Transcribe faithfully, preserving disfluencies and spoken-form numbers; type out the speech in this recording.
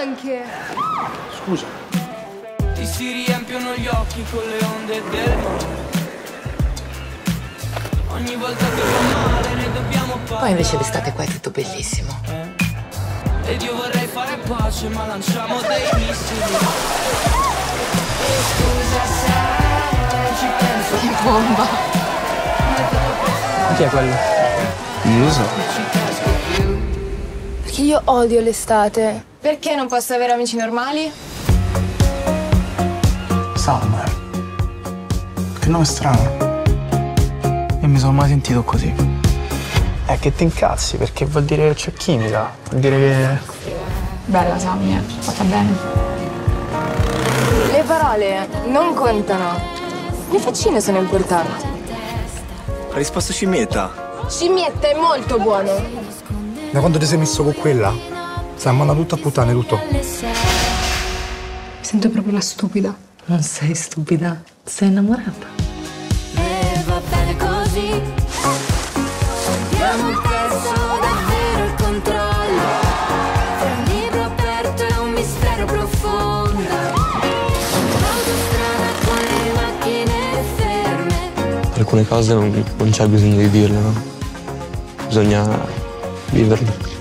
anche. Scusa. Ti si riempiono gli occhi con le onde del mare. Ogni volta che fa male ne dobbiamo parlare. Poi invece d'estate qua è tutto bellissimo. Eh? Ed io vorrei fare pace, ma lanciamo dei missili. E scusa se ci penso. Che bomba. Chi è quello? Non lo so. Perché io odio l'estate. Perché non posso avere amici normali? Summer. Che nome strano. Non mi sono mai sentito così. È che ti incazzi, perché vuol dire che c'è chimica. Vuol dire che... Bella Samia, fatta bene. Le parole non contano. Le faccine sono importanti. Ha risposto scimmietta. Scimmietta è molto buono. Da quando ti sei messo con quella? Stai mandando tutto a puttane, tutto. Mi sento proprio la stupida. Non sei stupida, sei innamorata. E va bene così. Abbiamo perso davvero il controllo. Tra un libro aperto e un mistero profondo. Un'autostrada con le macchine ferme. Alcune cose non, non c'è bisogno di dirle, no? Bisogna... viverlo.